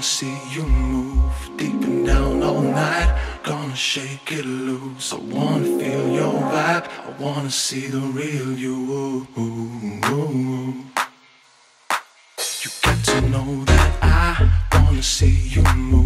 Gonna see you move deep and down all night. Gonna shake it loose. I wanna feel your vibe. I wanna see the real you. You get to know that I wanna see you move.